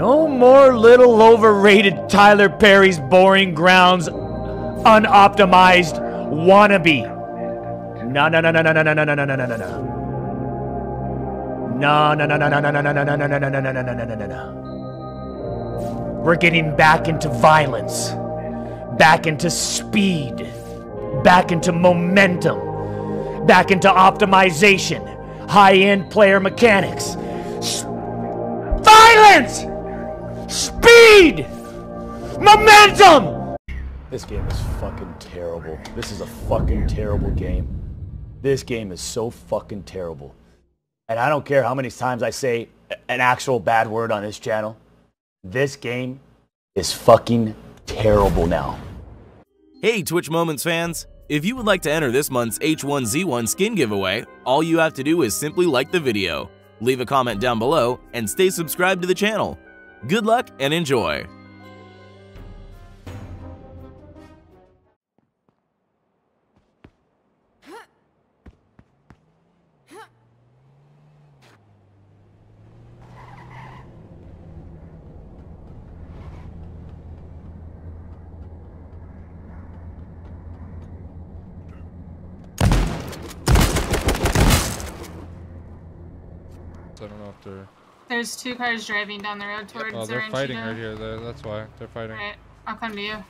No more little overrated Tyler Perry's boring grounds unoptimized wannabe. No. We're getting back into violence, back into speed, back into momentum, back into optimization, high-end player mechanics. Violence! Speed! Momentum! This game is fucking terrible. This is a fucking terrible game. This game is so fucking terrible. And I don't care how many times I say an actual bad word on this channel. This game is fucking terrible now. Hey Twitch Moments fans! If you would like to enter this month's H1Z1 skin giveaway, all you have to do is simply like the video, leave a comment down below, and stay subscribed to the channel. Good luck and enjoy! I don't know if they're... There's two cars driving down the road towards Enchito. Oh, they're fighting right here. That's why. They're fighting. Alright, I'll come to you.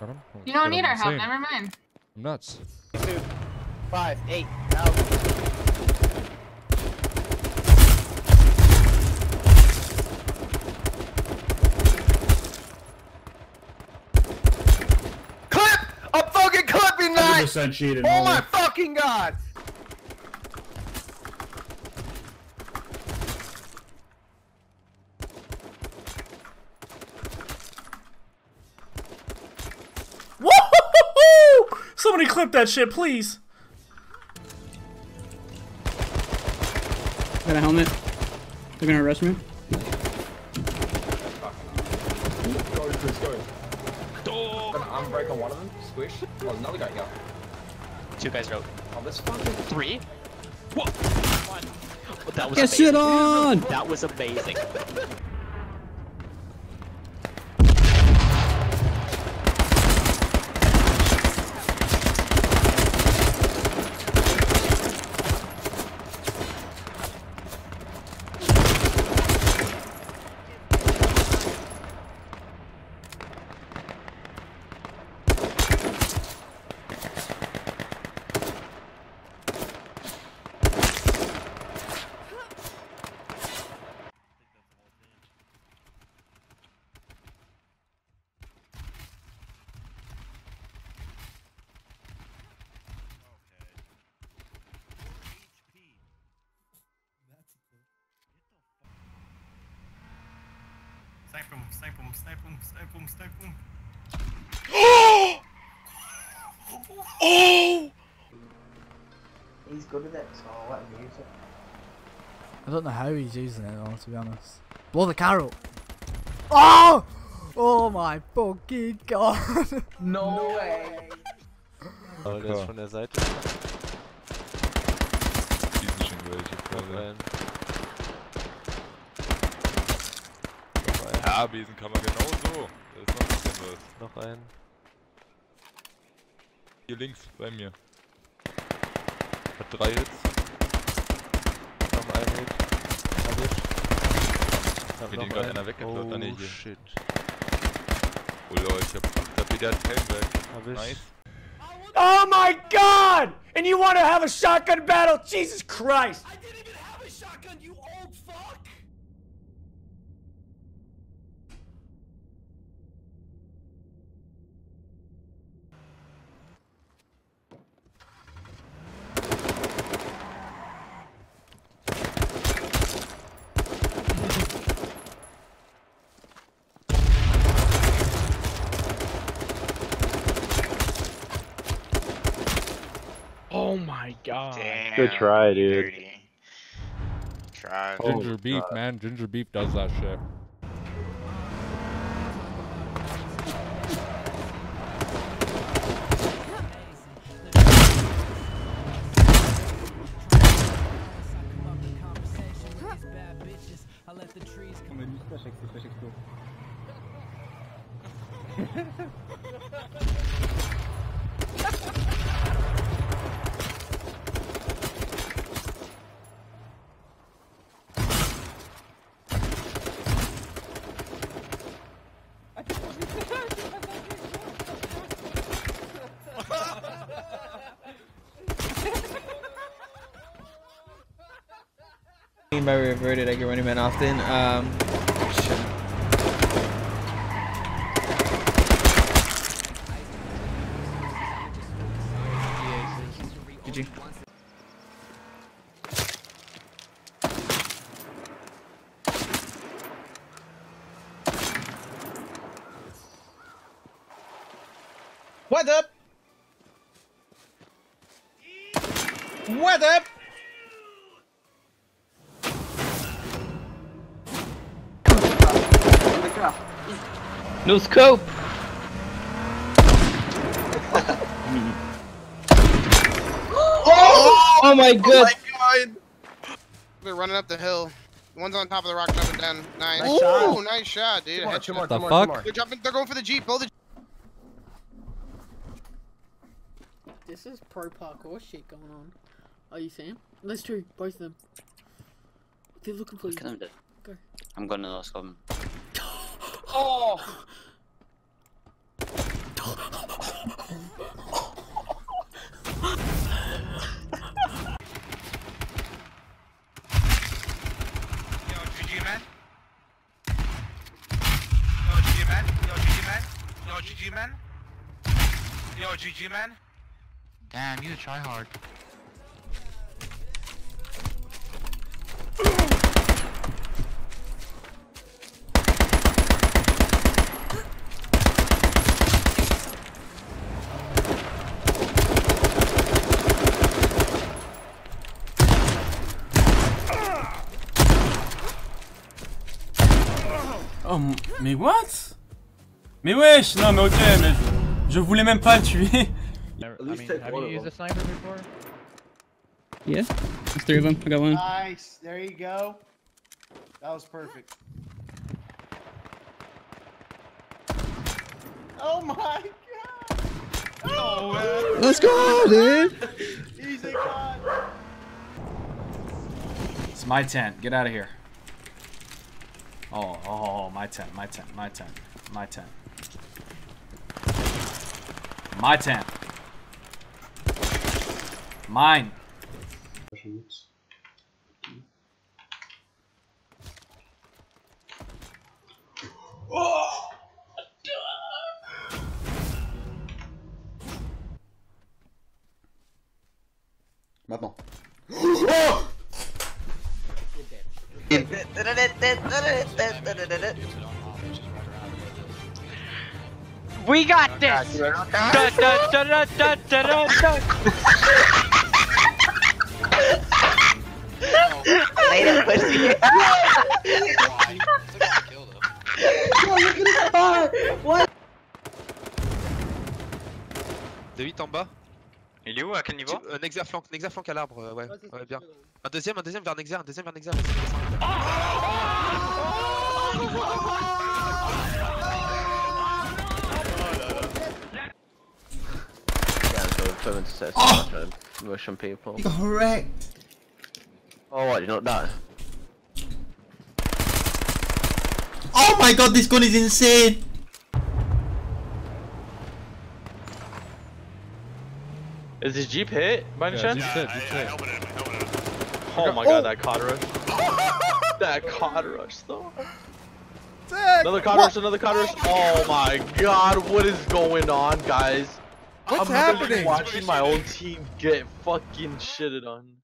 Got him? You don't need our help. Never mind. I'm nuts. 2, 5, 8, 9. Cheated, oh my fucking god! Woo! Somebody clip that shit, please. Got a helmet. They're gonna arrest me. I'm break on one of them. Squish. Oh, another guy got. Two guys rope. Oh, this fucking three. Whoa! One. Oh, that was amazing. Get shit on! That was amazing. Snipe him. Oh! Oh! He's good at it, so I'll let him use it. I don't know how he's using it, though, to be honest. Blow the car up! Oh! Oh my fucking god! No way! Oh, das ist von der Seite. Diesen schon welche vorne. Ja, Besen kann man genau so. Da ist noch ein bisschen was. Noch ein. Hier links, bei mir. Hat 3 Hits. Noch einen Hit. Erwischt. Wie den gerade einer weggekloppt. Oh, nee, shit. Oh lol, ich hab wieder einen Helm weg. Erwischt. Nice. Oh my god! And you wanna have a shotgun battle? Jesus Christ! I didn't even have a shotgun, you old fuck! Oh my god. Damn. Good try, dude. Dirty. Try. Ginger beef, man. Ginger beef does that shit. By reverted, I get running man often. Sure. GG. What up? What up? No scope! Oh my god! Oh my god! They're running up the hill. The one's on top of the rock, jumping down. Nice. Ooh, nice shot, dude. What the fuck? They're jumping, they're going for the Jeep. Blow the Jeep. This is pro parkour shit going on. Are you Sam? That's true, both of them. They're looking for you. Go. I'm going to the last one. Oh! Yo GG man. Damn, you try hard. Oh, mais what? Mais wesh, non mais ok, mais je voulais même pas le tuer. I mean, have you used a sniper before? Yeah, there's three of them, I got one. Nice, there you go. That was perfect. Oh my god! Oh, let's go, dude! Easy god! It's my tent, get out of here. Oh, my tent. Mine. Oh! Maintenant. Oh! We got this! Later, pussy. What? De 8 en bas. Il est où? À quel niveau? Nexaflank à l'arbre, ouais, bien. Un deuxième vers Nexer, Oh! Russian people. Correct! Oh, what, did not die? Oh my god, this gun is insane! Is this Jeep hit by any chance? Yeah, I hit. Oh my god, that cod rush. That cod rush though. Another cod rush. Oh my god, what is going on, guys? What's happening? I'm watching my own team get fucking shitted on.